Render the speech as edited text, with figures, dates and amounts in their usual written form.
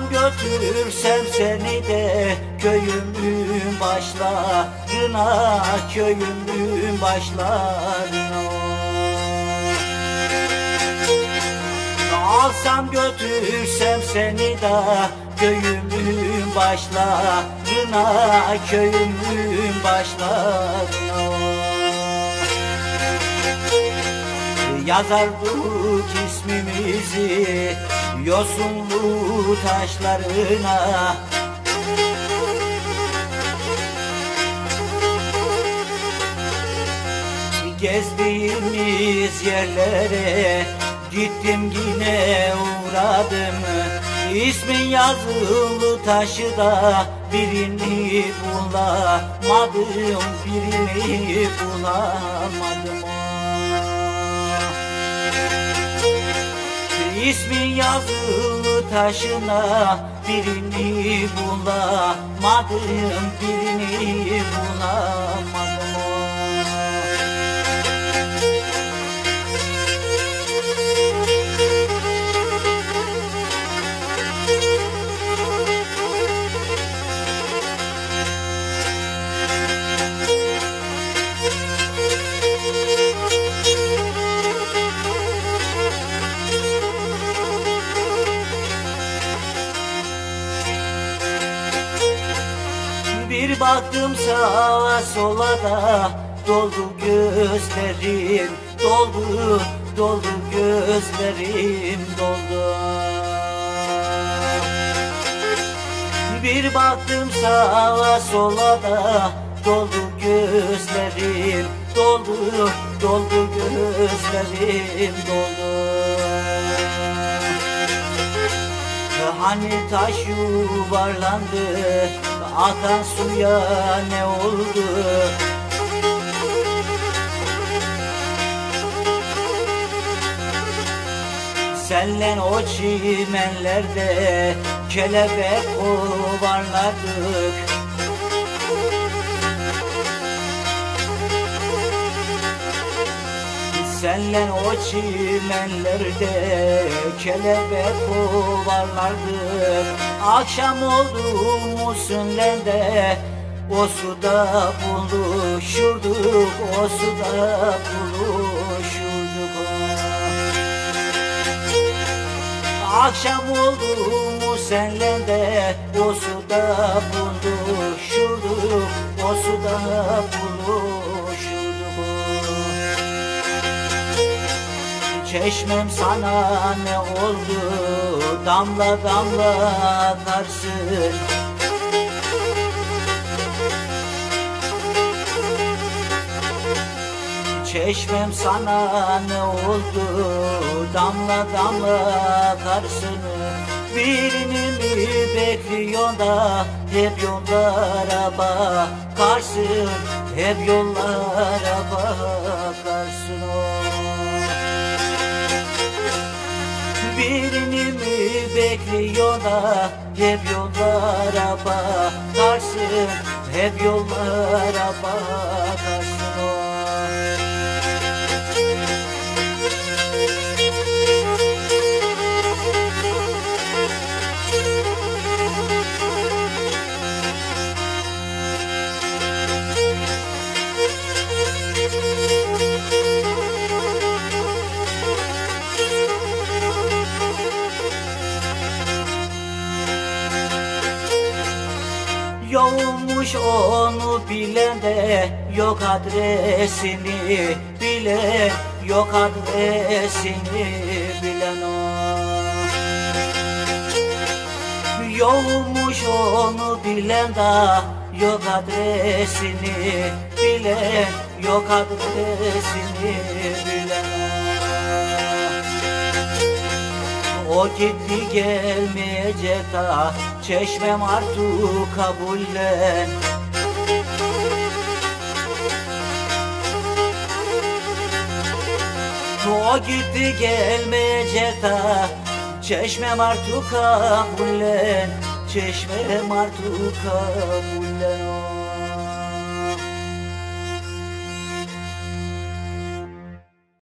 Alsam götürsem seni de köyümün başlarına, köyümün başlarına. Alsam götürsem seni de köyümün başlarına, köyümün başlarına. Yazardık ismimizi yosunlu taşlarına, gezdiğimiz yerlere gittim yine uğradım. İsmin yazılı taşı da birini bulamadım, birini bulamadım. İsmin yazılı taşına birini bulamadım, birini bulamadım. Bir baktım sağa sola da doldu gözlerim, doldu, doldu gözlerim, doldu. Bir baktım sağa sola da doldu gözlerim, doldu, doldu gözlerim, doldu. Hani taş yuvarlandı, akan suya ne oldu? Senle o çimenlerde kelebek kovarladık. Senle o çimenlerde kelebek kovarlardık. Akşam oldu mu sünle de o suda buluşurduk, o suda buluşurduk. Akşam oldu mu senle de o suda buluşurduk, o suda buluşurduk. Çeşmem sana ne oldu? Damla damla akarsın. Çeşmem sana ne oldu? Damla damla akarsın. Birini mi bekliyor da hep yollara bakarsın, hep yollara bakarsın. Birini mi bekliyor da hep yollara bakarsın, hep yollara bakarsın. Yokmuş onu bilen de yok adresini bilen, yok adresini bilen o. Yokmuş onu bilen de yok adresini bilen, yok adresini bilen. O gitti gelmeyecek da çeşmem artık kabullen. O gitti gelmeyecek da çeşmem artık kabullen, çeşmem artık kabullen.